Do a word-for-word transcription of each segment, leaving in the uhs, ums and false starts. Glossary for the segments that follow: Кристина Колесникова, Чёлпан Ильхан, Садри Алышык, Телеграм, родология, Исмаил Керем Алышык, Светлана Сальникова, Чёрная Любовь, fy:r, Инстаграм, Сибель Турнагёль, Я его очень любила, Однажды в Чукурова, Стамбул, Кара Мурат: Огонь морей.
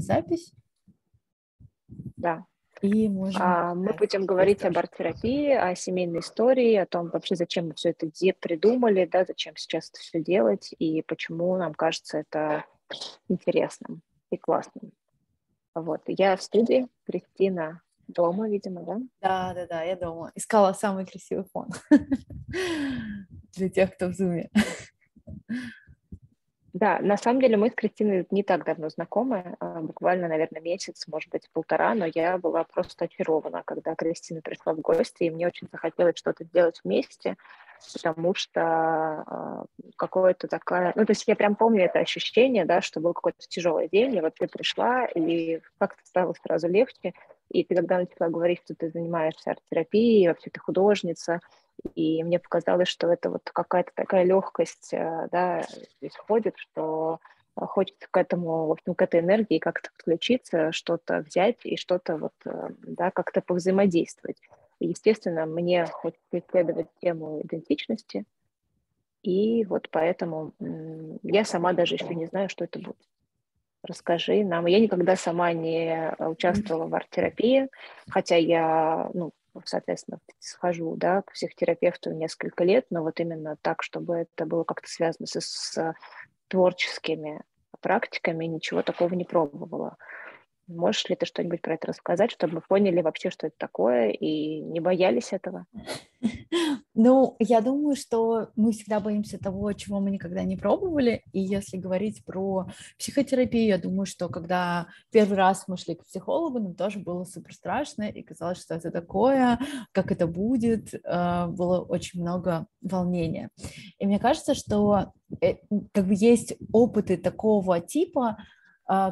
на запись. Да. И можем... а, мы будем говорить об арт-терапии, о семейной истории, о том вообще, зачем мы все это придумали, да, зачем сейчас это все делать и почему нам кажется это интересным и классным. Вот, я в студии, Кристина дома, видимо, да? Да, да, да, я дома. Искала самый красивый фон для тех, кто в зуме. Да, на самом деле мы с Кристиной не так давно знакомы, буквально, наверное, месяц, может быть, полтора, но я была просто очарована, когда Кристина пришла в гости, и мне очень захотелось что-то сделать вместе, потому что какое-то такое... Ну, то есть я прям помню это ощущение, да, что был какой-то тяжелый день, и вот ты пришла, и как-то стало сразу легче, и ты когда начала говорить, что ты занимаешься арт-терапией, вообще ты художница, и мне показалось, что это вот какая-то такая легкость, да, исходит, что хочется к этому, в общем, к этой энергии как-то подключиться, что-то взять и что-то вот, да, как-то повзаимодействовать. И, естественно, мне хочется исследовать тему идентичности, и вот поэтому я сама даже еще не знаю, что это будет. Расскажи нам. Я никогда сама не участвовала в арт-терапии, хотя я, ну, соответственно, схожу, да, к психотерапевту несколько лет, но вот именно так, чтобы это было как-то связано с, с творческими практиками, ничего такого не пробовала. Можешь ли ты что-нибудь про это рассказать, чтобы мы поняли вообще, что это такое, и не боялись этого? Ну, я думаю, что мы всегда боимся того, чего мы никогда не пробовали, и если говорить про психотерапию, я думаю, что когда первый раз мы шли к психологу, нам тоже было супер страшно, и казалось, что это такое, как это будет, было очень много волнения. И мне кажется, что как бы есть опыты такого типа,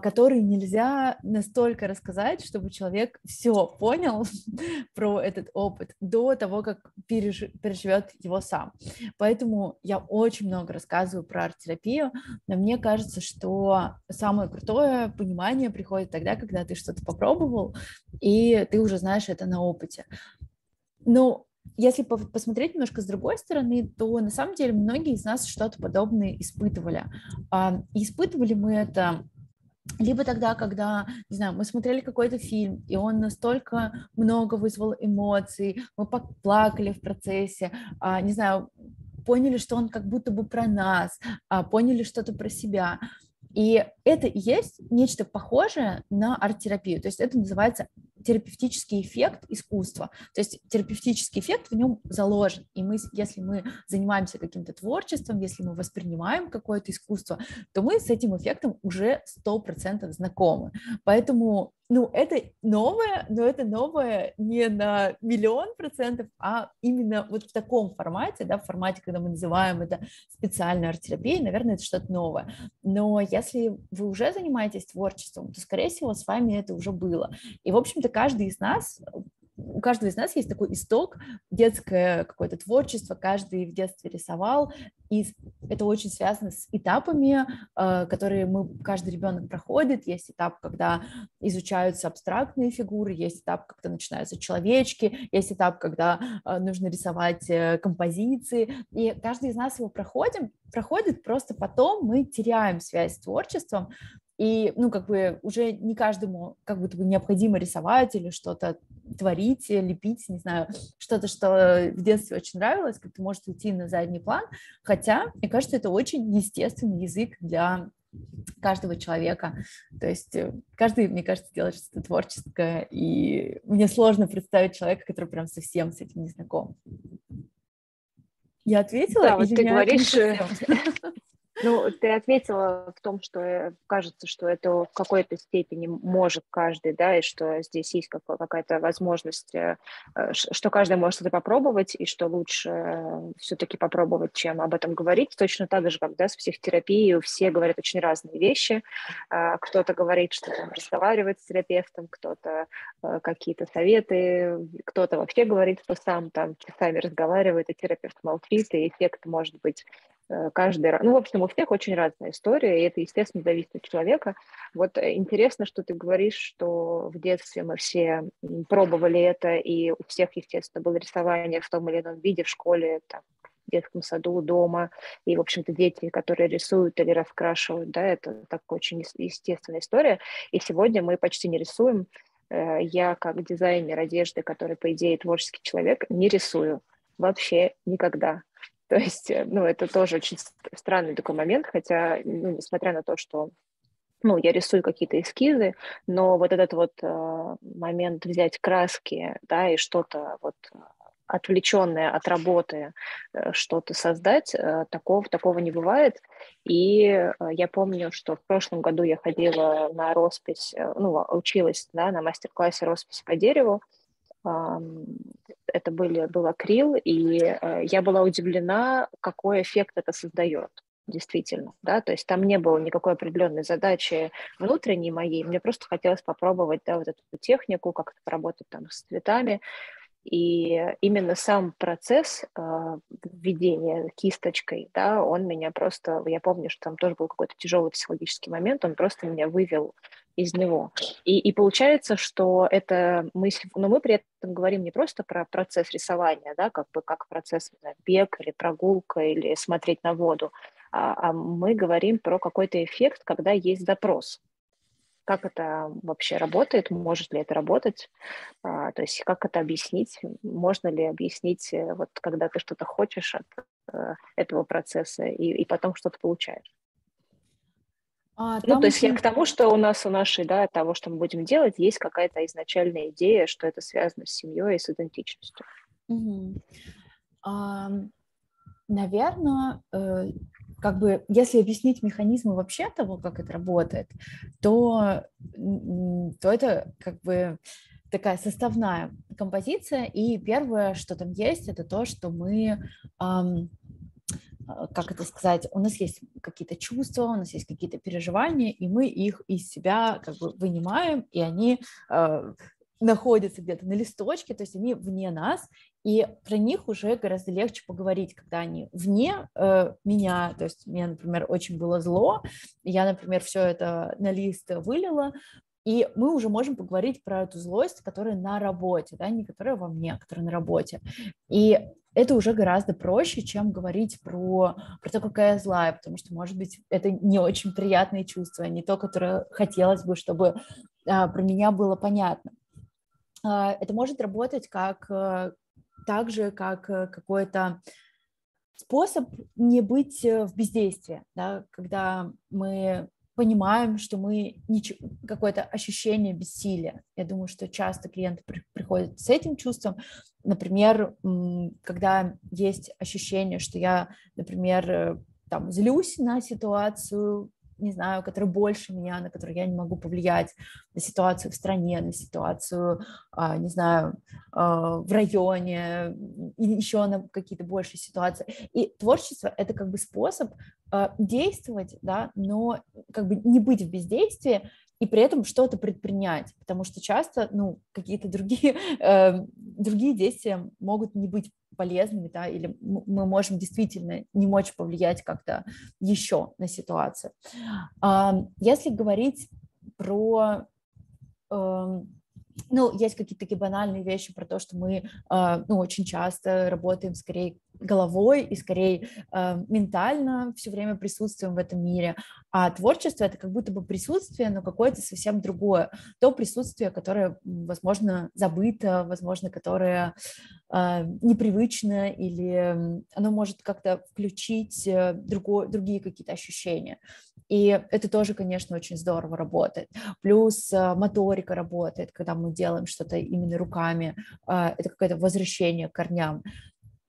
которые нельзя настолько рассказать, чтобы человек все понял про этот опыт до того, как переж... переживет его сам. Поэтому я очень много рассказываю про арт-терапию, но мне кажется, что самое крутое понимание приходит тогда, когда ты что-то попробовал, и ты уже знаешь это на опыте. Ну, если посмотреть немножко с другой стороны, то на самом деле многие из нас что-то подобное испытывали. И испытывали мы это... Либо тогда, когда, не знаю, мы смотрели какой-то фильм, и он настолько много вызвал эмоций, мы поплакали в процессе, не знаю, поняли, что он как будто бы про нас, поняли что-то про себя. И это и есть нечто похожее на арт-терапию, то есть это называется терапевтический эффект искусства, то есть терапевтический эффект в нем заложен, и мы, если мы занимаемся каким-то творчеством, если мы воспринимаем какое-то искусство, то мы с этим эффектом уже сто процентов знакомы, поэтому, ну, это новое, но это новое не на миллион процентов, а именно вот в таком формате, да, в формате, когда мы называем это специальной арт-терапией, наверное, это что-то новое, но если вы уже занимаетесь творчеством, то, скорее всего, с вами это уже было, и, в общем-то, каждый из нас, у каждого из нас есть такой исток, детское какое-то творчество, каждый в детстве рисовал, и это очень связано с этапами, которые мы, каждый ребенок проходит. Есть этап, когда изучаются абстрактные фигуры, есть этап, когда начинаются человечки, есть этап, когда нужно рисовать композиции, и каждый из нас его проходим, проходит, просто потом мы теряем связь с творчеством. И, ну, как бы уже не каждому как будто бы необходимо рисовать или что-то творить, лепить, не знаю, что-то, что в детстве очень нравилось, как-то может уйти на задний план, хотя, мне кажется, это очень естественный язык для каждого человека, то есть каждый, мне кажется, делает что-то творческое, и мне сложно представить человека, который прям совсем с этим не знаком. Я ответила? Да, вот ты говоришь... Ну, ты ответила в том, что кажется, что это в какой-то степени может каждый, да, и что здесь есть какая-то возможность, что каждый может это попробовать, и что лучше все-таки попробовать, чем об этом говорить. Точно так же, как, да, с психотерапией все говорят очень разные вещи. Кто-то говорит, что там разговаривает с терапевтом, кто-то какие-то советы, кто-то вообще говорит, что сам там часами разговаривает, и терапевт молчит, и эффект может быть... каждый раз. Ну, в общем, у всех очень разная история, и это, естественно, зависит от человека. Вот интересно, что ты говоришь, что в детстве мы все пробовали это, и у всех, естественно, было рисование в том или ином виде в школе, там, в детском саду, дома. И, в общем-то, дети, которые рисуют или раскрашивают, да, это такая очень естественная история. И сегодня мы почти не рисуем. Я, как дизайнер одежды, который, по идее, творческий человек, не рисую вообще никогда. То есть, ну, это тоже очень странный такой момент, хотя, ну, несмотря на то, что, ну, я рисую какие-то эскизы, но вот этот вот э, момент взять краски, да, и что-то вот отвлеченное от работы, э, что-то создать, э, такого, такого не бывает. И э, я помню, что в прошлом году я ходила на роспись, э, ну, училась, да, на мастер-классе росписи по дереву. Это были, был акрил, и я была удивлена, какой эффект это создает, действительно, да, то есть там не было никакой определенной задачи внутренней моей, мне просто хотелось попробовать, да, вот эту технику, как-то поработать там с цветами, и именно сам процесс введения кисточкой, да, он меня просто, я помню, что там тоже был какой-то тяжелый психологический момент, он просто меня вывел из него. И, и получается, что это мы, но мы при этом говорим не просто про процесс рисования, да, как бы как процесс, не знаю, бег или прогулка или смотреть на воду, а, а мы говорим про какой-то эффект, когда есть запрос. Как это вообще работает, может ли это работать, а, то есть как это объяснить, можно ли объяснить, вот когда ты что-то хочешь от а, этого процесса и, и потом что-то получаешь. А, ну, то есть я к тому, что у нас, у нашей, да, того, что мы будем делать, есть какая-то изначальная идея, что это связано с семьей и с идентичностью. Угу. А, наверное, как бы, если объяснить механизмы вообще того, как это работает, то, то это как бы такая составная композиция, и первое, что там есть, это то, что мы... как это сказать, у нас есть какие-то чувства, у нас есть какие-то переживания, и мы их из себя как бы вынимаем, и они э, находятся где-то на листочке, то есть они вне нас, и про них уже гораздо легче поговорить, когда они вне э, меня, то есть мне, например, очень было зло, я, например, все это на лист вылила, и мы уже можем поговорить про эту злость, которая на работе, да, не которая во мне, а которая на работе. И это уже гораздо проще, чем говорить про, про то, какая я злая, потому что, может быть, это не очень приятные чувства, не то, которое хотелось бы, чтобы а, про меня было понятно. А, это может работать как, а, так же, как какой-то способ не быть в бездействии, да, когда мы... понимаем, что мы ничего, какое-то ощущение бессилия. Я думаю, что часто клиенты при, приходят с этим чувством. Например, когда есть ощущение, что я, например, там, злюсь на ситуацию, не знаю, которая больше меня, на которую я не могу повлиять, на ситуацию в стране, на ситуацию, не знаю, в районе, и еще на какие-то большие ситуации. И творчество — это как бы способ действовать, да, но как бы не быть в бездействии и при этом что-то предпринять, потому что часто, ну, какие-то другие, другие действия могут не быть полезными, да, или мы можем действительно не мочь повлиять как-то еще на ситуацию. Если говорить про... Ну, есть какие-то такие банальные вещи про то, что мы, ну, очень часто работаем скорее головой и скорее ментально все время присутствуем в этом мире, а творчество — это как будто бы присутствие, но какое-то совсем другое, то присутствие, которое, возможно, забыто, возможно, которое непривычно, или оно может как-то включить другое, другие какие-то ощущения. И это тоже, конечно, очень здорово работает. Плюс моторика работает, когда мы делаем что-то именно руками. Это какое-то возвращение к корням.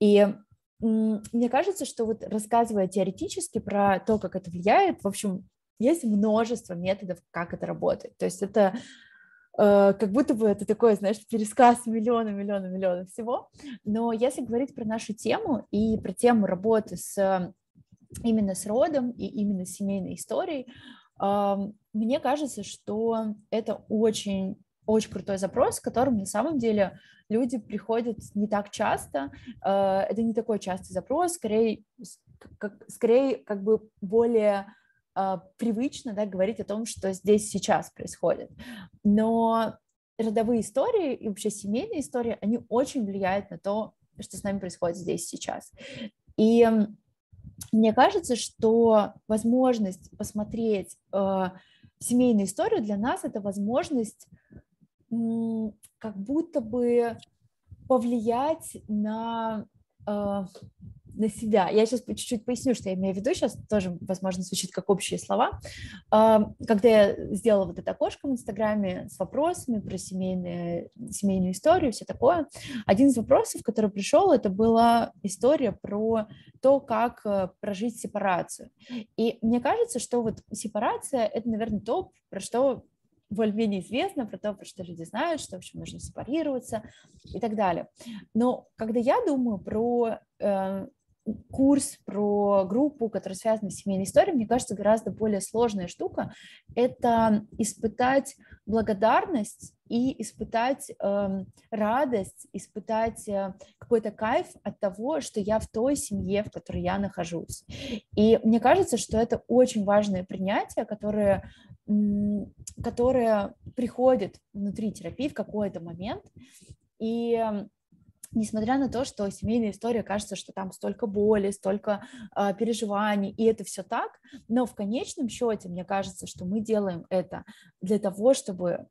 И мне кажется, что вот рассказывая теоретически про то, как это влияет, в общем, есть множество методов, как это работает. То есть это как будто бы это такой, знаешь, пересказ миллиона, миллиона, миллиона всего. Но если говорить про нашу тему и про тему работы с... именно с родом и именно с семейной историей, мне кажется, что это очень, очень крутой запрос, с которым на самом деле люди приходят не так часто, это не такой частый запрос, скорее, как, скорее как бы более привычно, да, говорить о том, что здесь сейчас происходит, но родовые истории и вообще семейные истории, они очень влияют на то, что с нами происходит здесь сейчас. И мне кажется, что возможность посмотреть э, семейную историю для нас — это возможность м, как будто бы повлиять на, э, на себя. Я сейчас чуть-чуть поясню, что я имею в виду. Сейчас тоже, возможно, звучит как общие слова. Э, когда я сделала вот это окошко в Инстаграме с вопросами про семейные, семейную историю, все такое, один из вопросов, который пришел, это была история про то, как прожить сепарацию. И мне кажется, что вот сепарация – это, наверное, то, про что более-менее известно, про то, про что люди знают, что, в общем, нужно сепарироваться и так далее. Но когда я думаю про э, курс, про группу, которая связана с семейной историей, мне кажется, гораздо более сложная штука – это испытать благодарность и испытать э, радость, испытать э, какой-то кайф от того, что я в той семье, в которой я нахожусь. И мне кажется, что это очень важное принятие, которое, м- которое приходит внутри терапии в какой-то момент. И несмотря на то, что семейная история, кажется, что там столько боли, столько э, переживаний, и это все так, но в конечном счете, мне кажется, что мы делаем это для того, чтобы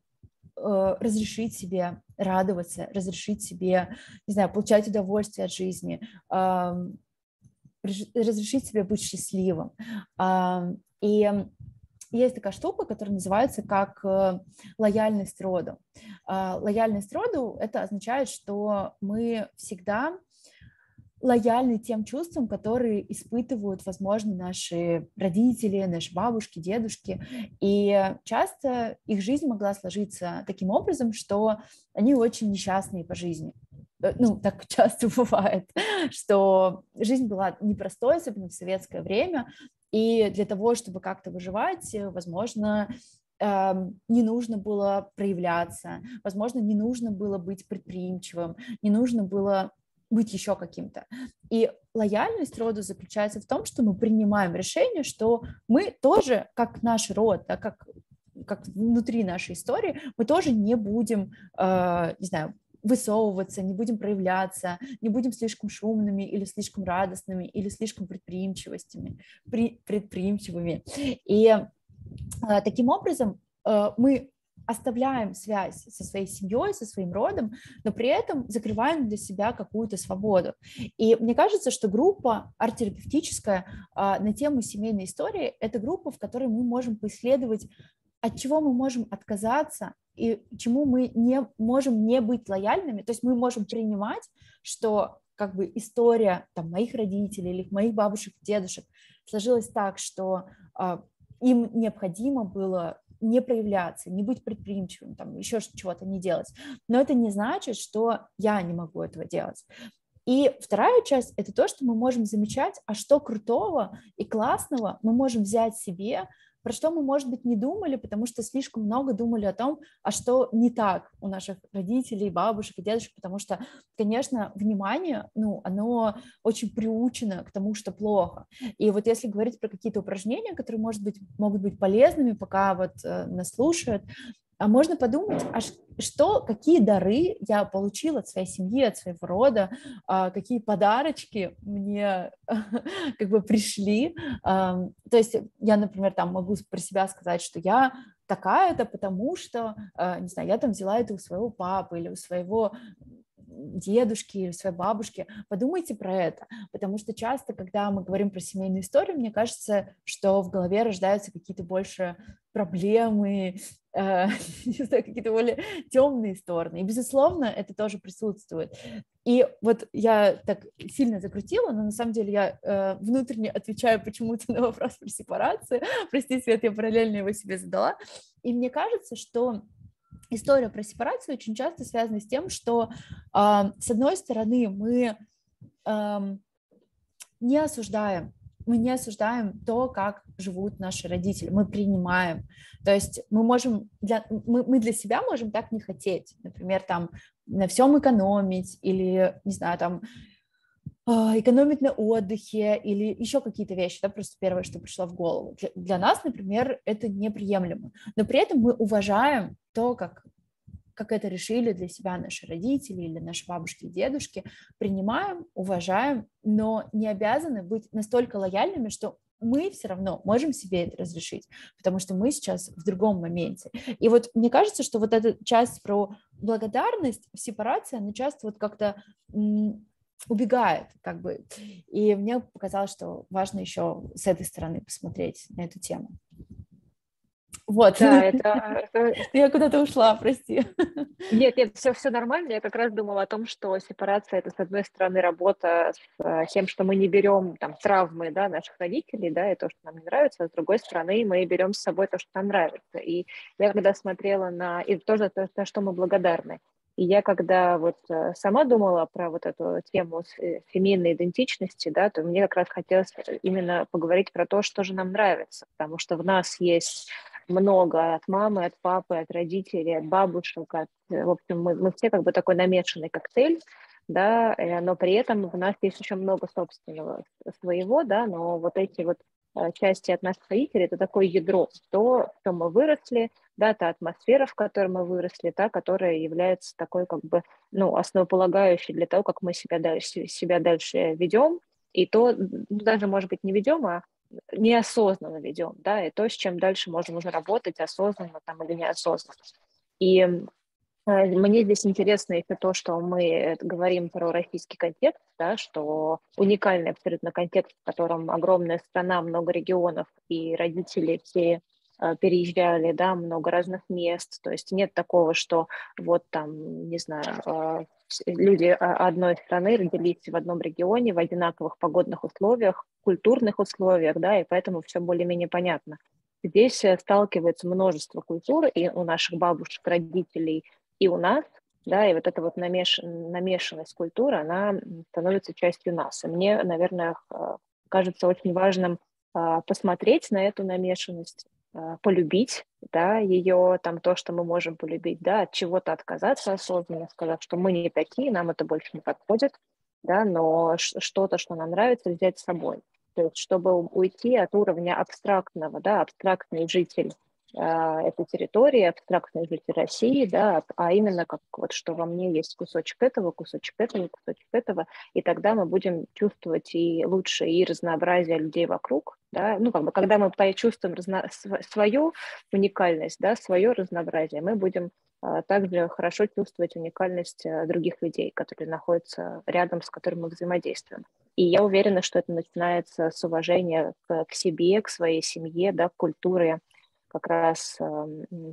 разрешить себе радоваться, разрешить себе, не знаю, получать удовольствие от жизни, разрешить себе быть счастливым. И есть такая штука, которая называется как лояльность роду. Лояльность роду – это означает, что мы всегда лояльны тем чувствам, которые испытывают, возможно, наши родители, наши бабушки, дедушки. И часто их жизнь могла сложиться таким образом, что они очень несчастные по жизни. Ну, так часто бывает, что жизнь была непростой, особенно в советское время. И для того, чтобы как-то выживать, возможно, не нужно было проявляться, возможно, не нужно было быть предприимчивым, не нужно было быть еще каким-то. И лояльность роду заключается в том, что мы принимаем решение, что мы тоже, как наш род, да, как, как внутри нашей истории, мы тоже не будем, э, не знаю, высовываться, не будем проявляться, не будем слишком шумными или слишком радостными или слишком предприимчивостями, при, предприимчивыми. И э, таким образом э, мы оставляем связь со своей семьей, со своим родом, но при этом закрываем для себя какую-то свободу. И мне кажется, что группа арт-терапевтическая на тему семейной истории – это группа, в которой мы можем поисследовать, от чего мы можем отказаться и чему мы не можем не быть лояльными. То есть мы можем принимать, что как бы история там, моих родителей или моих бабушек, дедушек сложилась так, что э, им необходимо было не проявляться, не быть предприимчивым, там, еще чего-то не делать. Но это не значит, что я не могу этого делать. И вторая часть – это то, что мы можем замечать, а что крутого и классного мы можем взять себе, про что мы, может быть, не думали, потому что слишком много думали о том, а что не так у наших родителей, бабушек и дедушек, потому что, конечно, внимание, ну, оно очень приучено к тому, что плохо. И вот если говорить про какие-то упражнения, которые, может быть, могут быть полезными, пока вот э, нас слушают, а можно подумать, а что, какие дары я получила от своей семьи, от своего рода, какие подарочки мне как бы пришли. То есть я, например, там могу про себя сказать, что я такая-то, потому что, не знаю, я там взяла это у своего папы или у своего дедушки или своей бабушки. Подумайте про это, потому что часто, когда мы говорим про семейную историю, мне кажется, что в голове рождаются какие-то больше проблемы, э, не знаю, какие-то более темные стороны. И, безусловно, это тоже присутствует. И вот я так сильно закрутила, но на самом деле я э, внутренне отвечаю почему-то на вопрос про сепарацию. Простите, Свет, я параллельно его себе задала. И мне кажется, что история про сепарацию очень часто связана с тем, что, э, с одной стороны, мы э, не осуждаем, мы не осуждаем то, как живут наши родители, мы принимаем. То есть мы можем, для, мы, мы для себя можем так не хотеть, например, там, на всем экономить или, не знаю, там, экономить на отдыхе или еще какие-то вещи, да, просто первое, что пришло в голову. Для, для нас, например, это неприемлемо, но при этом мы уважаем то, как, как это решили для себя наши родители или наши бабушки и дедушки, принимаем, уважаем, но не обязаны быть настолько лояльными, что мы все равно можем себе это разрешить, потому что мы сейчас в другом моменте. И вот мне кажется, что вот эта часть про благодарность в сепарации, она часто вот как-то м- убегает, как бы. И мне показалось, что важно еще с этой стороны посмотреть на эту тему. Вот, да, это, это... Я куда-то ушла, прости. Нет, нет, все, все нормально. Я как раз думала о том, что сепарация — это, с одной стороны, работа с тем, что мы не берем там травмы, да, наших родителей, да, и то, что нам не нравится, а с другой стороны, мы берем с собой то, что нам нравится. И я когда смотрела на... И тоже то, на что мы благодарны. И я когда вот сама думала про вот эту тему феминной идентичности, да, то мне как раз хотелось именно поговорить про то, что же нам нравится, потому что в нас есть много от мамы, от папы, от родителей, от бабушек, от, в общем, мы, мы все как бы такой намешанный коктейль, да, но при этом у нас есть еще много собственного своего, да, но вот эти вот части от нас родителей, это такое ядро, то, в чем мы выросли, да, та атмосфера, в которой мы выросли, та, которая является такой как бы, ну, основополагающей для того, как мы себя дальше, себя дальше ведем, и то даже, может быть, не ведем, а неосознанно ведем, да, и то, с чем дальше можем уже работать, осознанно там или неосознанно. И мне здесь интересно еще то, что мы говорим про российский контекст, да, что уникальный абсолютно контекст, в котором огромная страна, много регионов, и родители все переезжали, да, много разных мест, то есть нет такого, что вот там, не знаю, люди одной страны родились в одном регионе, в одинаковых погодных условиях, культурных условиях, да, и поэтому все более-менее понятно. Здесь сталкивается множество культур и у наших бабушек, родителей, и у нас, да, и вот эта вот намеш... намешанность культуры, она становится частью нас. И мне, наверное, кажется очень важным посмотреть на эту намешанность, полюбить, да, ее, там, то, что мы можем полюбить, да, от чего-то отказаться осознанно, сказать, что мы не такие, нам это больше не подходит, да, но что-то, что нам нравится, взять с собой. То есть, чтобы уйти от уровня абстрактного, да, абстрактный житель этой территории, абстрактные жители России, да, а именно как вот, что во мне есть кусочек этого, кусочек этого, кусочек этого, и тогда мы будем чувствовать и лучше, и разнообразие людей вокруг, да, ну, как бы, когда мы почувствуем разно... свою уникальность, да, свое разнообразие, мы будем а, также хорошо чувствовать уникальность других людей, которые находятся рядом, с которыми мы взаимодействуем. И я уверена, что это начинается с уважения к, к себе, к своей семье, да, к культуре, как раз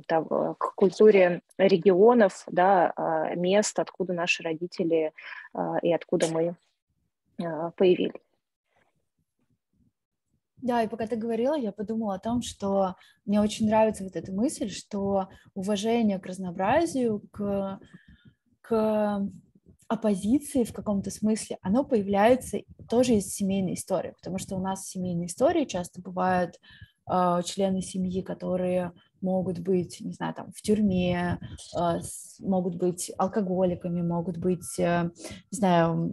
там, к культуре регионов, да, мест, откуда наши родители и откуда мы появились. Да, и пока ты говорила, я подумала о том, что мне очень нравится вот эта мысль, что уважение к разнообразию, к, к оппозиции в каком-то смысле, оно появляется тоже из семейной истории, потому что у нас в семейной истории часто бывают члены семьи, которые могут быть, не знаю, там, в тюрьме, могут быть алкоголиками, могут быть, не знаю,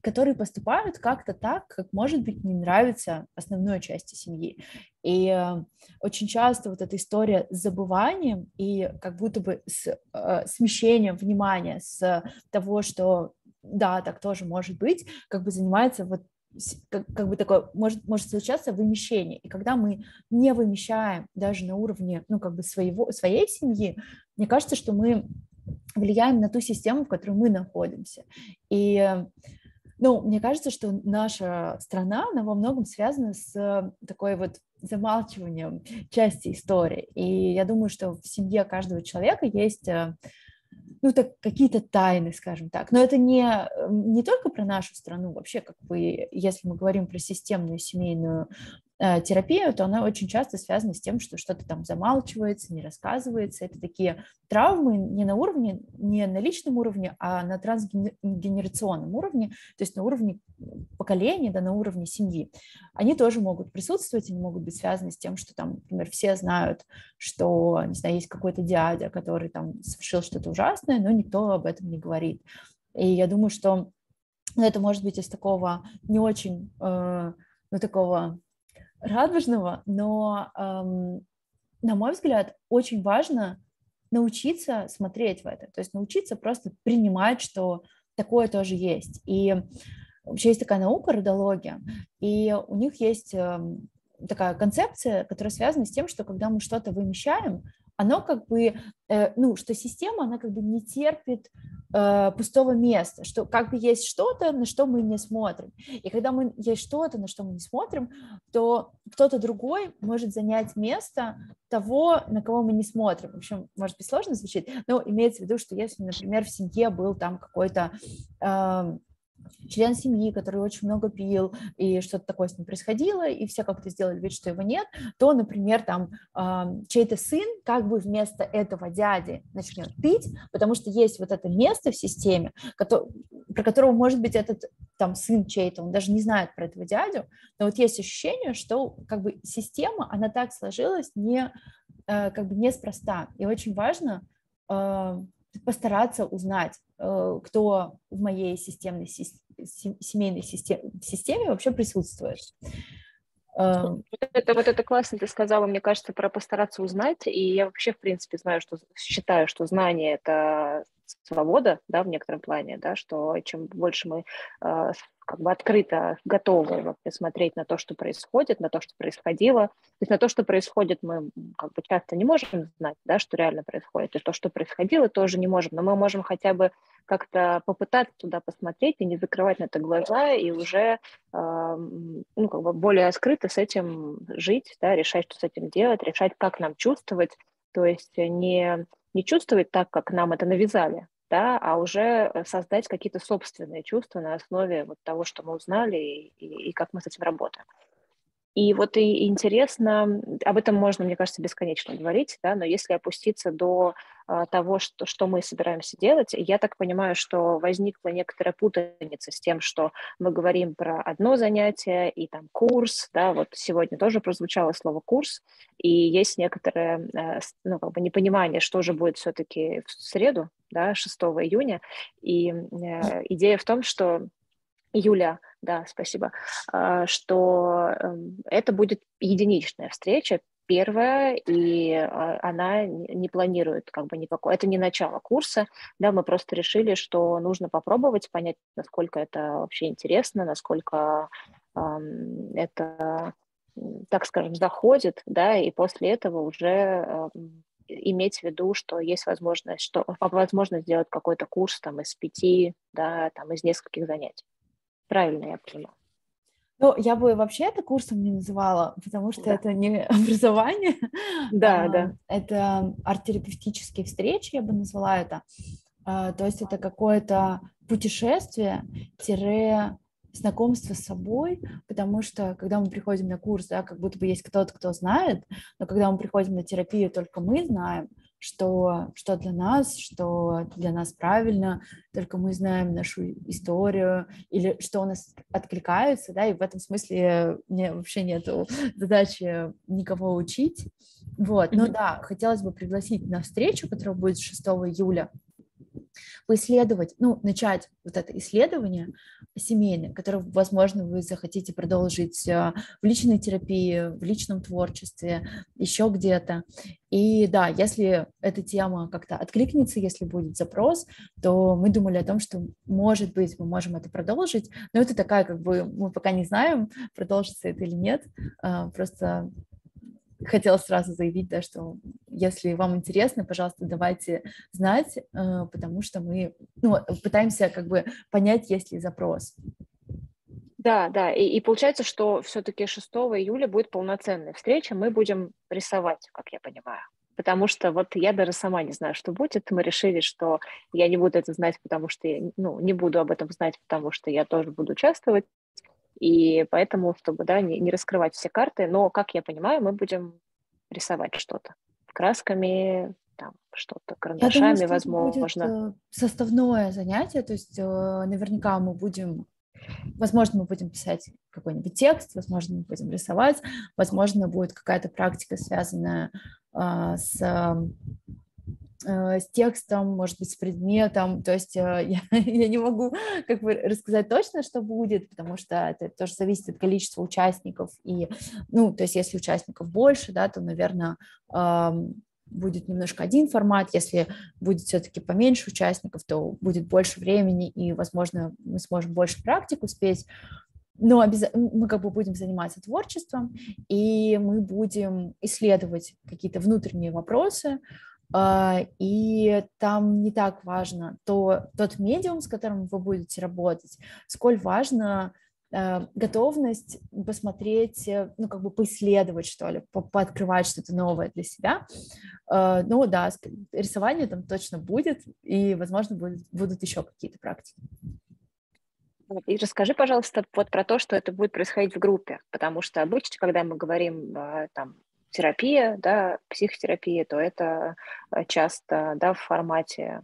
которые поступают как-то так, как, может быть, не нравится основной части семьи. И очень часто вот эта история с забыванием и как будто бы с смещением внимания с того, что да, так тоже может быть, как бы занимается вот Как, как бы такое, может, может случаться вымещение, и когда мы не вымещаем даже на уровне, ну, как бы своего, своей семьи, мне кажется, что мы влияем на ту систему, в которой мы находимся, и, ну, мне кажется, что наша страна, она во многом связана с такой вот замалчиванием части истории, и я думаю, что в семье каждого человека есть... ну, так, какие-то тайны, скажем так. Но это не, не только про нашу страну. Вообще, как бы, если мы говорим про системную семейную э, терапию, то она очень часто связана с тем, что что-то там замалчивается, не рассказывается. Это такие травмы не на уровне, не на личном уровне, а на трансгенерационном уровне, то есть на уровне поколения, да, на уровне семьи. Они тоже могут присутствовать, они могут быть связаны с тем, что там, например, все знают, что, не знаю, есть какой-то дядя, который там совершил что-то ужасное, но никто об этом не говорит. И я думаю, что это может быть из такого не очень, э, ну, такого радужного, но, э, на мой взгляд, очень важно научиться смотреть в это, то есть научиться просто принимать, что такое тоже есть. И вообще есть такая наука родология, и у них есть такая концепция, которая связана с тем, что когда мы что-то вымещаем, оно как бы, э, ну, что система, она как бы не терпит э, пустого места, что как бы есть что-то, на что мы не смотрим. И когда мы есть что-то, на что мы не смотрим, то кто-то другой может занять место того, на кого мы не смотрим. В общем, может быть, сложно звучит, но имеется в виду, что если, например, в семье был там какой-то... Э, член семьи, который очень много пил, и что-то такое с ним происходило, и все как-то сделали вид, что его нет, то, например, там э, чей-то сын как бы вместо этого дяди начнет пить, потому что есть вот это место в системе, который, про которого, может быть, этот там сын чей-то, он даже не знает про этого дядю, но вот есть ощущение, что как бы система, она так сложилась не, э, как бы неспроста, и очень важно... Э, постараться узнать, кто в моей системной, семейной системе, системе вообще присутствует. Это, вот это классно ты сказала, мне кажется, про постараться узнать, и я вообще, в принципе, знаю, что считаю, что знание – это свобода, да, в некотором плане, да, что чем больше мы как бы открыто готовы смотреть на то, что происходит, на то, что происходило. То есть на то, что происходит, мы как бы часто не можем знать, да, что реально происходит. И то, что происходило, тоже не можем. Но мы можем хотя бы как-то попытаться туда посмотреть и не закрывать на это глаза, и уже э, ну, как бы более скрыто с этим жить, да, решать, что с этим делать, решать, как нам чувствовать. То есть не, не чувствовать так, как нам это навязали. Да, а уже создать какие-то собственные чувства на основе вот того, что мы узнали и, и, и как мы с этим работаем. И вот и интересно, об этом можно, мне кажется, бесконечно говорить, да, но если опуститься до а, того, что, что мы собираемся делать, я так понимаю, что возникла некоторая путаница с тем, что мы говорим про одно занятие и там курс, да, вот сегодня тоже прозвучало слово «курс», и есть некоторое ну, как бы непонимание, что же будет все-таки в среду, да, шестого июня, и э, идея в том, что Юля, да, спасибо, что это будет единичная встреча, первая, и она не планирует как бы никакой, это не начало курса, да, мы просто решили, что нужно попробовать понять, насколько это вообще интересно, насколько это, так скажем, заходит, да, и после этого уже... иметь в виду, что есть возможность, что возможность сделать какой-то курс там из пяти, да, там из нескольких занятий. Правильно я понимаю? Ну, я бы вообще это курсом не называла, потому что да. Это не образование. Да, а, да. Это арт-терапевтические встречи, я бы назвала это. А, то есть это какое-то путешествие-терапевтическое знакомство с собой, потому что, когда мы приходим на курс, да, как будто бы есть кто-то, кто знает, но когда мы приходим на терапию, только мы знаем, что, что для нас, что для нас правильно, только мы знаем нашу историю или что у нас откликается, да, и в этом смысле мне вообще нет задачи никого учить. Вот, ну да, хотелось бы пригласить на встречу, которая будет шестого июля, поисследовать, ну, начать вот это исследование семейное, которое, возможно, вы захотите продолжить в личной терапии, в личном творчестве, еще где-то. И да, если эта тема как-то откликнется, если будет запрос, то мы думали о том, что, может быть, мы можем это продолжить, но это такая, как бы, мы пока не знаем, продолжится это или нет, просто... Хотела сразу заявить, да, что если вам интересно, пожалуйста, давайте знать, потому что мы ну, пытаемся как бы понять, есть ли запрос. Да, да, и, и получается, что все-таки шестого июля будет полноценная встреча, мы будем рисовать, как я понимаю. Потому что вот я даже сама не знаю, что будет. Мы решили, что я не буду это знать, потому что я, ну, не буду об этом знать, потому что я тоже буду участвовать. И поэтому, чтобы да, не, не раскрывать все карты, но, как я понимаю, мы будем рисовать что-то красками, там, что-то карандашами, я думаю, возможно. Это будет составное занятие, то есть наверняка мы будем, возможно, мы будем писать какой-нибудь текст, возможно, мы будем рисовать, возможно, будет какая-то практика, связанная э, с... с текстом, может быть, с предметом, то есть я, я не могу как бы рассказать точно, что будет, потому что это тоже зависит от количества участников, и, ну, то есть если участников больше, да, то, наверное, будет немножко один формат, если будет все-таки поменьше участников, то будет больше времени, и, возможно, мы сможем больше практик успеть. Но обяз... мы как бы будем заниматься творчеством, и мы будем исследовать какие-то внутренние вопросы, и там не так важно то, тот медиум, с которым вы будете работать, сколь важно готовность посмотреть, ну, как бы поисследовать, что ли, по- пооткрывать что-то новое для себя. Ну, да, рисование там точно будет, и, возможно, будет, будут еще какие-то практики. И расскажи, пожалуйста, вот про то, что это будет происходить в группе, потому что обычно, когда мы говорим там терапия, да, психотерапия, то это часто, да, в формате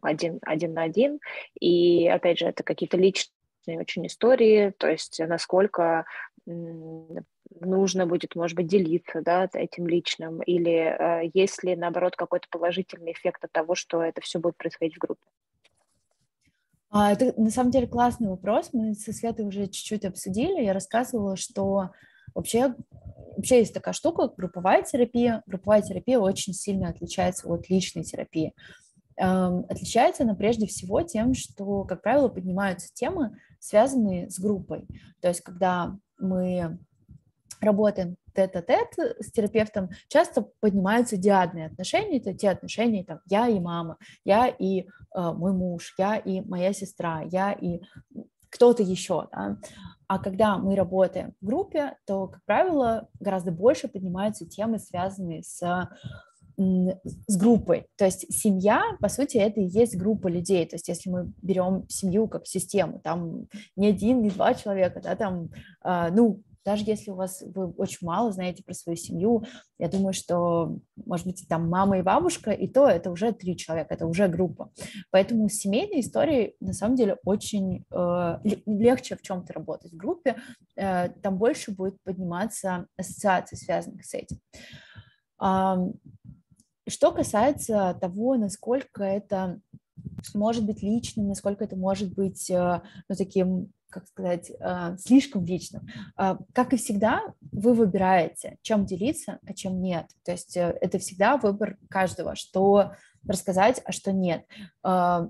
один, один на один, и, опять же, это какие-то личные очень истории, то есть насколько нужно будет, может быть, делиться, да, этим личным, или есть ли, наоборот, какой-то положительный эффект от того, что это все будет происходить в группе? Это, на самом деле, классный вопрос. Мы со Светой уже чуть-чуть обсудили. Я рассказывала, что вообще, вообще есть такая штука, как групповая терапия. Групповая терапия очень сильно отличается от личной терапии. Отличается она прежде всего тем, что, как правило, поднимаются темы, связанные с группой. То есть, когда мы работаем тет-а-тет с терапевтом, часто поднимаются диадные отношения, это те отношения, там, я и мама, я и э, мой муж, я и моя сестра, я и кто-то еще, да? А когда мы работаем в группе, то, как правило, гораздо больше поднимаются темы, связанные с... с группой, то есть семья, по сути, это и есть группа людей, то есть если мы берем семью как систему, там не один, не два человека, да, там, э, ну, даже если у вас вы очень мало знаете про свою семью, я думаю, что, может быть, там мама и бабушка, и то это уже три человека, это уже группа, поэтому с семейной историей, на самом деле, очень э, легче в чем-то работать в группе, э, там больше будет подниматься ассоциации, связанных с этим. Что касается того, насколько это может быть личным, насколько это может быть, ну, таким, как сказать, слишком личным, как и всегда, вы выбираете, чем делиться, а чем нет. То есть это всегда выбор каждого, что рассказать, а что нет.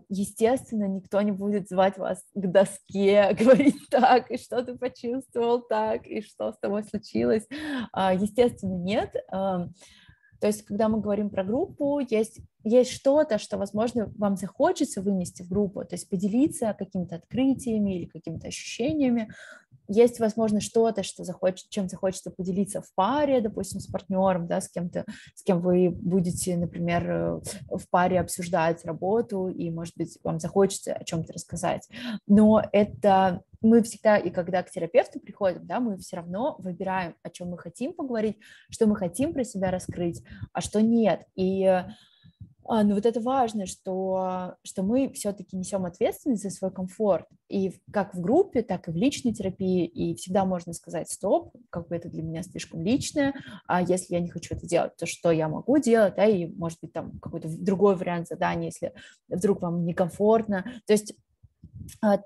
Естественно, никто не будет звать вас к доске, говорить так, и что ты почувствовал так, и что с тобой случилось. Естественно, нет. То есть, когда мы говорим про группу, есть, есть что-то, что, возможно, вам захочется вынести в группу, то есть поделиться какими-то открытиями или какими-то ощущениями. Есть, возможно, что-то, что захоч... чем захочется поделиться в паре, допустим, с партнером, да, с кем-то, с кем вы будете, например, в паре обсуждать работу, и, может быть, вам захочется о чем-то рассказать. Но это мы всегда, и когда к терапевту приходим, да, мы все равно выбираем, о чем мы хотим поговорить, что мы хотим про себя раскрыть, а что нет. И А, ну вот это важно, что, что мы все-таки несем ответственность за свой комфорт, и как в группе, так и в личной терапии, и всегда можно сказать «стоп», как бы это для меня слишком личное, а если я не хочу это делать, то что я могу делать, да, и, может быть, там какой-то другой вариант задания, если вдруг вам некомфортно, то есть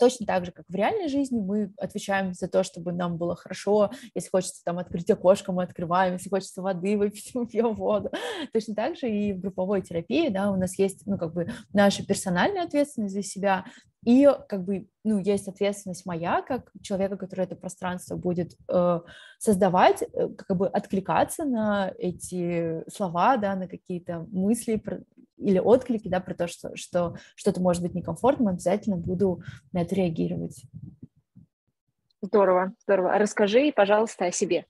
точно так же, как в реальной жизни, мы отвечаем за то, чтобы нам было хорошо. Если хочется там открыть окошко, мы открываем. Если хочется воды выпить, мы пьем воду. Точно так же и в групповой терапии, да, у нас есть, ну, как бы наша персональная ответственность за себя. И, как бы, ну, есть ответственность моя, как человека, который это пространство будет э, создавать, э, как бы откликаться на эти слова, да, на какие-то мысли про, или отклики, да, про то, что, что что-то может быть некомфортно, обязательно буду на это реагировать. Здорово, здорово. Расскажи, пожалуйста, о себе.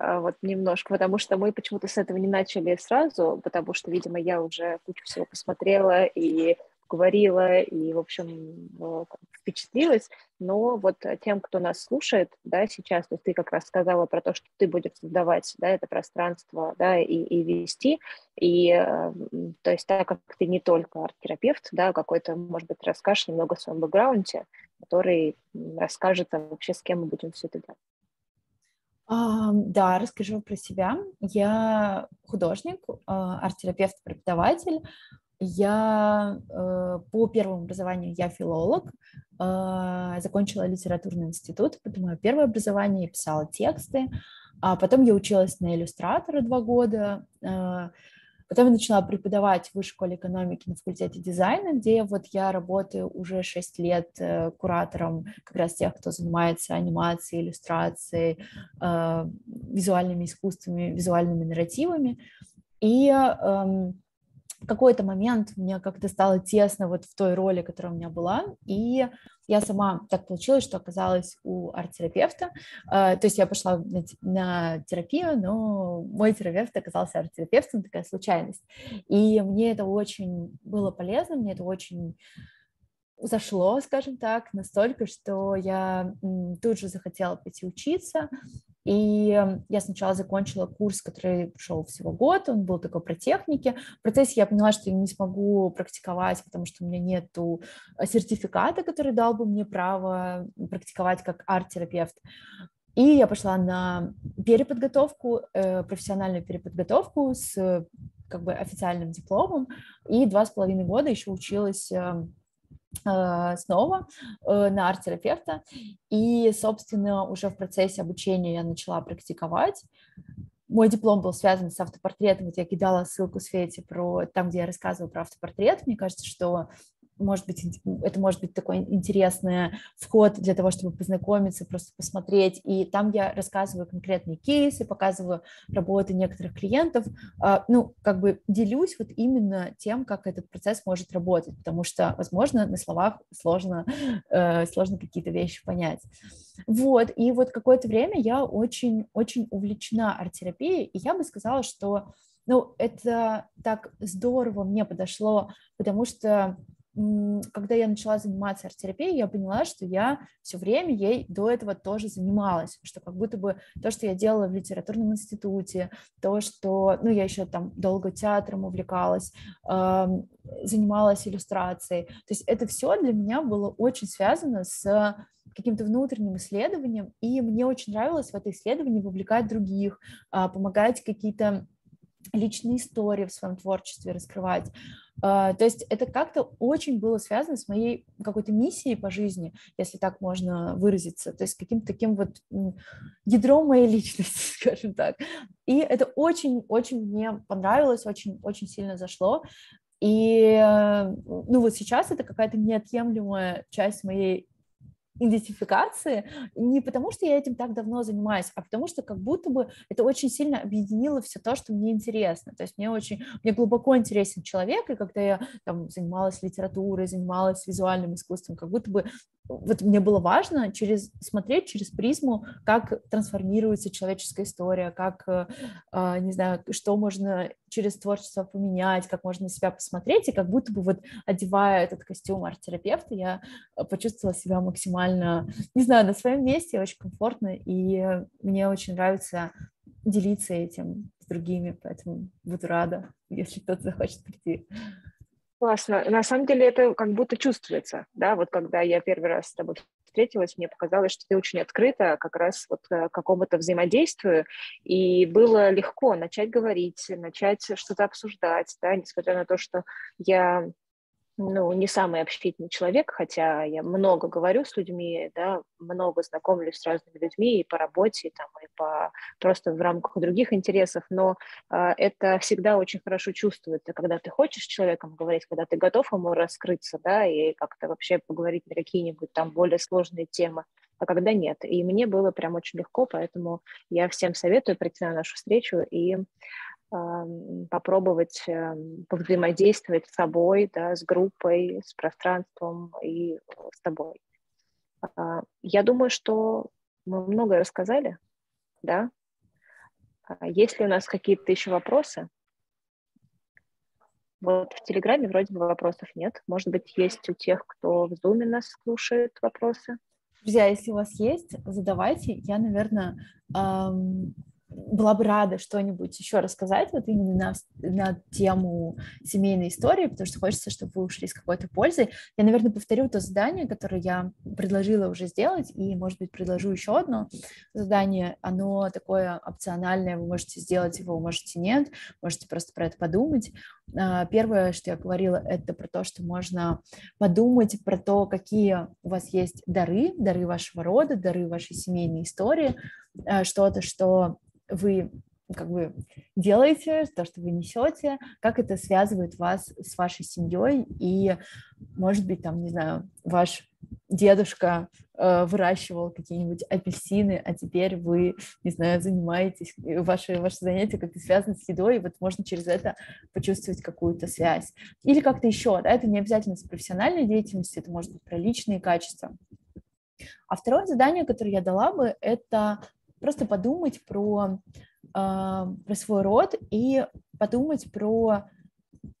Вот немножко, потому что мы почему-то с этого не начали сразу, потому что, видимо, я уже кучу всего посмотрела и говорила, и, в общем, впечатлилась, но вот тем, кто нас слушает, да, сейчас, то есть ты как раз сказала про то, что ты будешь создавать, да, это пространство, да, и, и вести, и, то есть, так как ты не только арт-терапевт, да, какой-то, может быть, расскажешь немного о своем бэкграунде, который расскажет вообще, с кем мы будем все это делать. Да, расскажу про себя. Я художник, арт-терапевт, преподаватель. Я э, по первому образованию я филолог, э, закончила литературный институт, потом мое первое образование, я писала тексты, а потом я училась на иллюстратора два года, э, Потом я начала преподавать в Высшей школе экономики на факультете дизайна, где вот я работаю уже шесть лет куратором как раз тех, кто занимается анимацией, иллюстрацией, визуальными искусствами, визуальными нарративами. И в какой-то момент мне как-то стало тесно вот в той роли, которая у меня была, и я сама так получилось, что оказалась у арт-терапевта, то есть я пошла на терапию, но мой терапевт оказался арт-терапевтом, такая случайность, и мне это очень было полезно, мне это очень зашло, скажем так, настолько, что я тут же захотела пойти учиться. И я сначала закончила курс, который шел всего год, он был такой про техники. В процессе я поняла, что я не смогу практиковать, потому что у меня нету сертификата, который дал бы мне право практиковать как арт-терапевт. И я пошла на переподготовку, профессиональную переподготовку с как бы официальным дипломом, и два с половиной года еще училась снова на арт-терапевта, и, собственно, уже в процессе обучения я начала практиковать. Мой диплом был связан с автопортретом, вот я кидала ссылку Свете про там, где я рассказывала про автопортрет, мне кажется, что может быть, это может быть такой интересный вход для того, чтобы познакомиться, просто посмотреть. И там я рассказываю конкретные кейсы, показываю работы некоторых клиентов. Ну, как бы делюсь вот именно тем, как этот процесс может работать, потому что, возможно, на словах сложно, сложно какие-то вещи понять. Вот, и вот какое-то время я очень-очень увлечена арт-терапией, и я бы сказала, что, ну, это так здорово мне подошло, потому что когда я начала заниматься арт-терапией, я поняла, что я все время ей до этого тоже занималась, что как будто бы то, что я делала в литературном институте, то, что, ну, я еще там долго театром увлекалась, занималась иллюстрацией, то есть это все для меня было очень связано с каким-то внутренним исследованием, и мне очень нравилось в это исследование вовлекать других, помогать какие-то личные истории в своем творчестве раскрывать. То есть это как-то очень было связано с моей какой-то миссией по жизни, если так можно выразиться, то есть каким-то таким вот ядром моей личности, скажем так. И это очень-очень мне понравилось, очень-очень сильно зашло. И ну вот сейчас это какая-то неотъемлемая часть моей идентификации, не потому что я этим так давно занимаюсь, а потому что как будто бы это очень сильно объединило все то, что мне интересно. То есть мне очень, мне глубоко интересен человек, и когда я там занималась литературой, занималась визуальным искусством, как будто бы вот мне было важно через, смотреть через призму, как трансформируется человеческая история, как, не знаю, что можно через творчество поменять, как можно на себя посмотреть, и как будто бы вот одевая этот костюм арт-терапевта, я почувствовала себя максимально, не знаю, на своем месте, очень комфортно, и мне очень нравится делиться этим с другими, поэтому буду рада, если кто-то захочет прийти. Классно. На самом деле это как будто чувствуется, да, вот когда я первый раз с тобой встретилась, мне показалось, что ты очень открыта как раз вот к какому-то взаимодействию, и было легко начать говорить, начать что-то обсуждать, да, несмотря на то, что я, ну, не самый общительный человек, хотя я много говорю с людьми, да, много знакомлюсь с разными людьми и по работе, и, там, и по, просто в рамках других интересов, но э, это всегда очень хорошо чувствуется, когда ты хочешь с человеком говорить, когда ты готов ему раскрыться, да, и как-то вообще поговорить на какие-нибудь там более сложные темы, а когда нет. И мне было прям очень легко, поэтому я всем советую прийти на нашу встречу и попробовать повзаимодействовать с собой, да, с группой, с пространством и с тобой. Я думаю, что мы многое рассказали, да? Есть ли у нас какие-то еще вопросы? Вот в Телеграме вроде бы вопросов нет. Может быть, есть у тех, кто в Зуме нас слушает, вопросы? Друзья, если у вас есть, задавайте. Я, наверное... Эм... была бы рада что-нибудь еще рассказать вот именно на, на тему семейной истории, потому что хочется, чтобы вы ушли с какой-то пользой. Я, наверное, повторю то задание, которое я предложила уже сделать, и, может быть, предложу еще одно задание. Оно такое опциональное, вы можете сделать его, можете нет, можете просто про это подумать. Первое, что я говорила, это про то, что можно подумать про то, какие у вас есть дары, дары вашего рода, дары вашей семейной истории, что-то, что вы как бы делаете, то, что вы несете, как это связывает вас с вашей семьей, и, может быть, там, не знаю, ваш дедушка э, выращивал какие-нибудь апельсины, а теперь вы, не знаю, занимаетесь, ваши, ваши занятия как-то связаны с едой, и вот можно через это почувствовать какую-то связь. Или как-то еще, да, это не обязательно с профессиональной деятельностью, это может быть про личные качества. А второе задание, которое я дала бы, это просто подумать про, э, про свой род и подумать про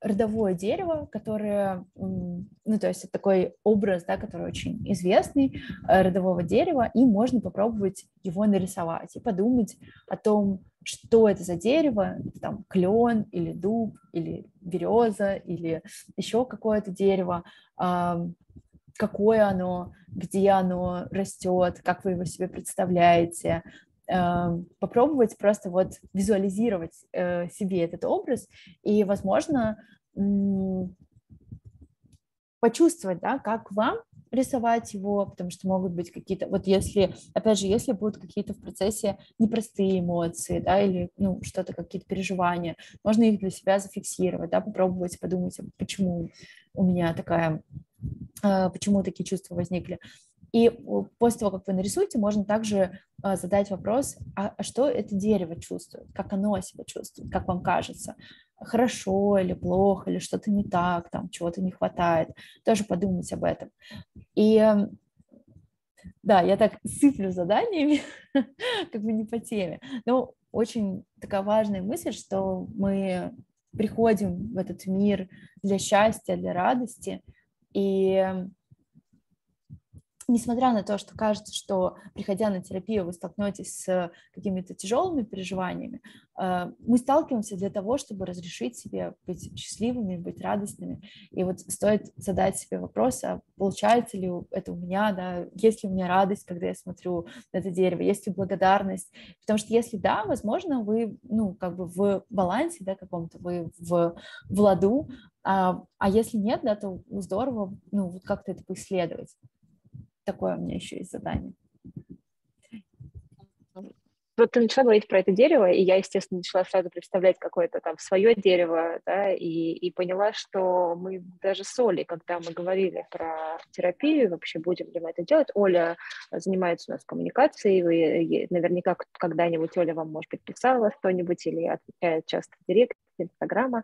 родовое дерево, которое, ну, то есть такой образ, да, который очень известный, родового дерева, и можно попробовать его нарисовать и подумать о том, что это за дерево, там, клен или дуб, или береза, или еще какое-то дерево, какое оно, где оно растет, как вы его себе представляете, попробовать просто вот визуализировать себе этот образ и, возможно, почувствовать, да, как вам рисовать его, потому что могут быть какие-то, вот если, опять же, если будут какие-то в процессе непростые эмоции, да, или, ну, что-то, какие-то переживания, можно их для себя зафиксировать, да, попробовать подумать, почему у меня такая, почему такие чувства возникли. И после того, как вы нарисуете, можно также задать вопрос, а что это дерево чувствует, как оно себя чувствует, как вам кажется, хорошо или плохо, или что-то не так, там чего-то не хватает, тоже подумать об этом. И да, я так сыплю заданиями, как бы не по теме, но очень такая важная мысль, что мы приходим в этот мир для счастья, для радости, и несмотря на то, что кажется, что, приходя на терапию, вы столкнетесь с какими-то тяжелыми переживаниями, мы сталкиваемся для того, чтобы разрешить себе быть счастливыми, быть радостными. И вот стоит задать себе вопрос, а получается ли это у меня, да, есть ли у меня радость, когда я смотрю на это дерево, есть ли благодарность. Потому что если да, возможно, вы, ну, как бы в балансе, да, каком-то, вы в, в ладу, а, а если нет, да, то здорово, ну, вот как-то это поисследовать. Такое у меня еще есть задание. Вот ты начала говорить про это дерево, и я, естественно, начала сразу представлять какое-то там свое дерево, да, и, и поняла, что мы даже с Олей, когда мы говорили про терапию, вообще будем ли мы это делать, Оля занимается у нас коммуникацией, вы наверняка когда-нибудь, Оля вам, может быть, писала что-нибудь или отвечает часто в директ, Инстаграма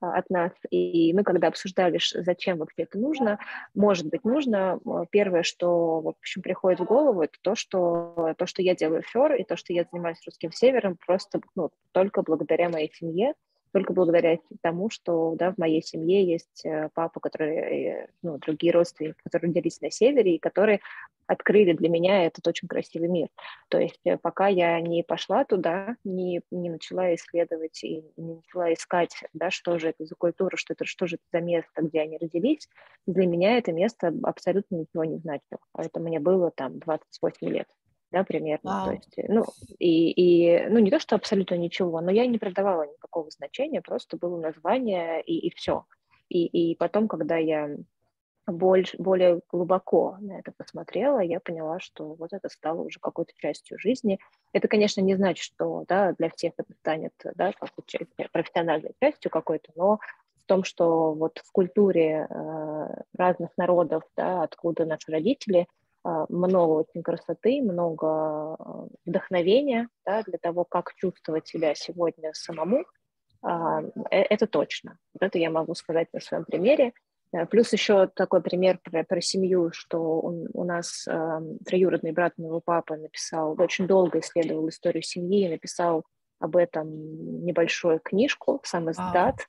от нас, и мы когда обсуждали, зачем вообще это нужно, может быть нужно, первое, что, в общем, приходит в голову, это то, что, то, что я делаю fy:r, и то, что я занимаюсь русским севером, просто, ну, только благодаря моей семье, только благодаря тому, что, да, в моей семье есть папа, который, ну, другие родственники, которые родились на севере, и которые открыли для меня этот очень красивый мир. То есть пока я не пошла туда, не, не начала исследовать и не начала искать, да, что же это за культура, что, это, что же это за место, где они родились, для меня это место абсолютно ничего не значило. Это мне было там двадцать восемь лет. Да, примерно, wow. То есть, ну, и, и, ну, не то, что абсолютно ничего, но я не придавала никакого значения, просто было название, и, и все. И, и потом, когда я больше, более глубоко на это посмотрела, я поняла, что вот это стало уже какой-то частью жизни. Это, конечно, не значит, что, да, для всех это станет, да, профессиональной частью какой-то, но в том, что вот в культуре разных народов, да, откуда наши родители, много очень красоты, много вдохновения, да, для того, как чувствовать себя сегодня самому, это точно. Вот это я могу сказать на своем примере. Плюс еще такой пример про, про семью, что он, у нас троюродный брат моего папы написал, очень долго исследовал историю семьи и написал об этом небольшую книжку, сам издат.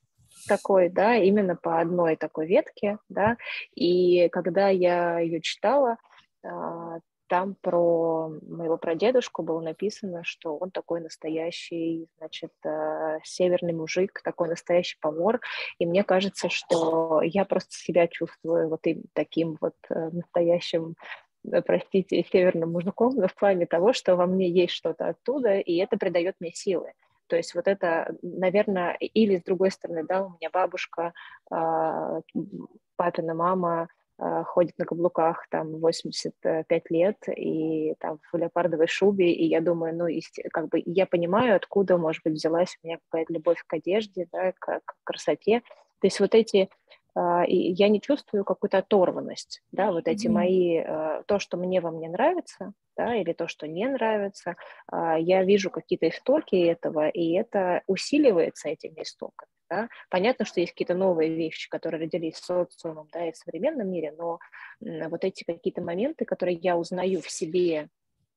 Такой, да, именно по одной такой ветке, да, и когда я ее читала, там про моего прадедушку было написано, что он такой настоящий, значит, северный мужик, такой настоящий помор, и мне кажется, что я просто себя чувствую вот и таким вот настоящим, простите, северным мужиком, но в плане того, что во мне есть что-то оттуда, и это придает мне силы. То есть вот это, наверное, или с другой стороны, да, у меня бабушка, папина мама, ходит на каблуках, там, восемьдесят пять лет, и там в леопардовой шубе, и я думаю, ну, и, как бы, я понимаю, откуда, может быть, взялась у меня какая-то любовь к одежде, да, к, к красоте, то есть вот эти, э, я не чувствую какую-то оторванность, да, вот эти mm-hmm. мои, э, то, что мне во мне нравится, да, или то, что не нравится, э, я вижу какие-то истоки этого, и это усиливается этими истоками. Да? Понятно, что есть какие-то новые вещи, которые родились в социуме, да, и в современном мире, но вот эти какие-то моменты, которые я узнаю в себе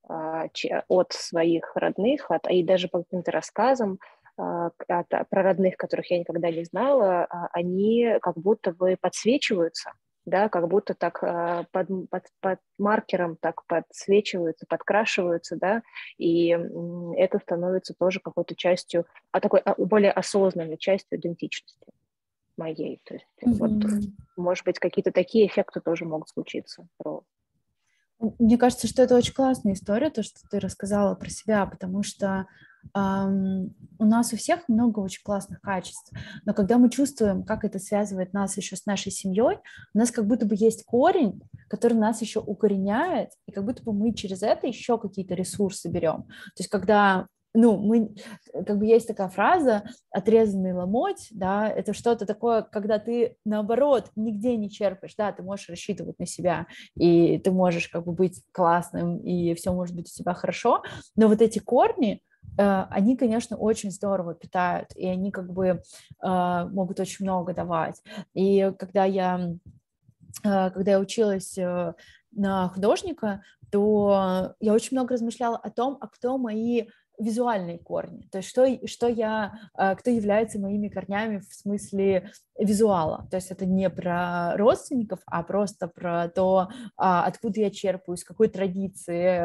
а, ч, от своих родных, от, и даже по каким-то рассказам а, от, про родных, которых я никогда не знала, а, они как будто бы подсвечиваются, да, как будто так а, под, под, под маркером так подсвечиваются, подкрашиваются, да, и это становится тоже какой-то частью, а такой более осознанной частью идентичности моей. То есть, mm-hmm. вот, может быть, какие-то такие эффекты тоже могут случиться. Мне кажется, что это очень классная история, то, что ты рассказала про себя, потому что Um, у нас у всех много очень классных качеств, но когда мы чувствуем, как это связывает нас еще с нашей семьей, у нас как будто бы есть корень, который нас еще укореняет, и как будто бы мы через это еще какие-то ресурсы берем. То есть когда, ну, мы, как бы есть такая фраза «отрезанный ломоть», да, это что-то такое, когда ты, наоборот, нигде не черпаешь, да, ты можешь рассчитывать на себя, и ты можешь как бы быть классным, и все может быть у тебя хорошо, но вот эти корни, они, конечно, очень здорово питают, и они как бы могут очень много давать. И когда я, когда я училась на художника, то я очень много размышляла о том, а кто мои визуальные корни, то есть что, что я, кто является моими корнями в смысле визуала, то есть это не про родственников, а просто про то, откуда я черпаю, с какой традиции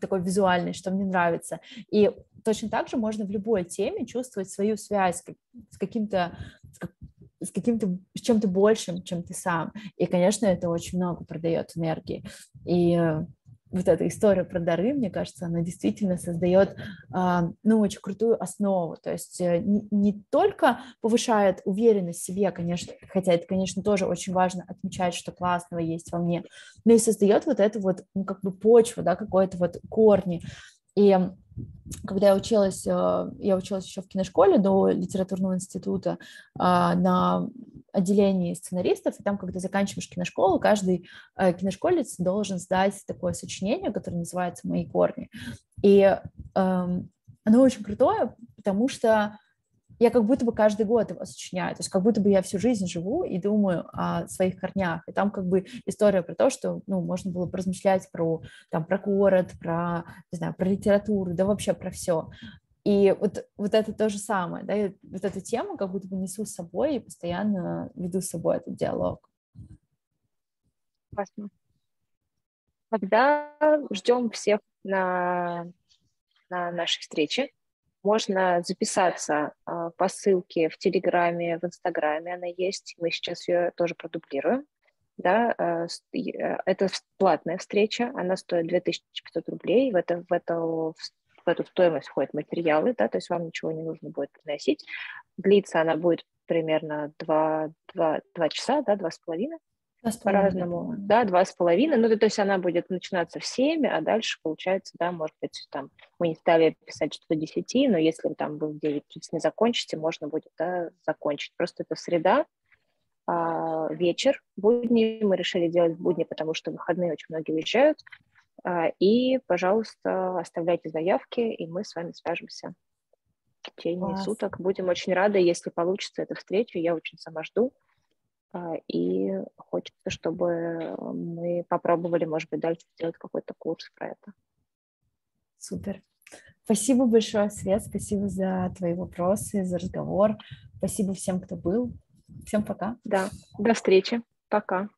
такой визуальной, что мне нравится, и точно так же можно в любой теме чувствовать свою связь с каким-то, с каким-то, с чем-то большим, чем ты сам, и, конечно, это очень много продает энергии, и вот эта история про дары, мне кажется, она действительно создает, ну, очень крутую основу, то есть не, не только повышает уверенность в себе, конечно, хотя это, конечно, тоже очень важно отмечать, что классного есть во мне, но и создает вот эту вот, ну, как бы почву, да, какой-то вот корни, и когда я училась, я училась еще в киношколе до литературного института на отделении сценаристов, и там, когда заканчиваешь киношколу, каждый киношколец должен сдать такое сочинение, которое называется «Мои корни». И оно очень крутое, потому что я как будто бы каждый год его сочиняю, то есть как будто бы я всю жизнь живу и думаю о своих корнях, и там как бы история про то, что, ну, можно было поразмышлять про, там, про город, про, не знаю, про литературу, да вообще про все. И вот, вот это то же самое, да, я вот эту тему как будто бы несу с собой и постоянно веду с собой этот диалог. Классно. Тогда ждем всех на, на нашей встрече. Можно записаться э, по ссылке в Телеграме, в Инстаграме, она есть, мы сейчас ее тоже продублируем, да, э, э, это платная встреча, она стоит две тысячи пятьсот рублей, в, это, в, это, в, в эту стоимость входят материалы, да, то есть вам ничего не нужно будет приносить, длится она будет примерно два часа, да, два с половиной. По-разному, да, два с половиной, ну, то есть она будет начинаться в семь, а дальше, получается, да, может быть, там, мы не стали писать что до десяти, но если вы там в девять не закончите, можно будет, да, закончить, просто это среда, а, вечер, будни, мы решили делать будни, потому что в выходные очень многие уезжают, а, и, пожалуйста, оставляйте заявки, и мы с вами свяжемся в течение Класс. суток, будем очень рады, если получится эта встреча, я очень сама жду. И хочется, чтобы мы попробовали, может быть, дальше сделать какой-то курс про это. Супер. Спасибо большое, Свет, спасибо за твои вопросы, за разговор. Спасибо всем, кто был. Всем пока. Да, до встречи. Пока.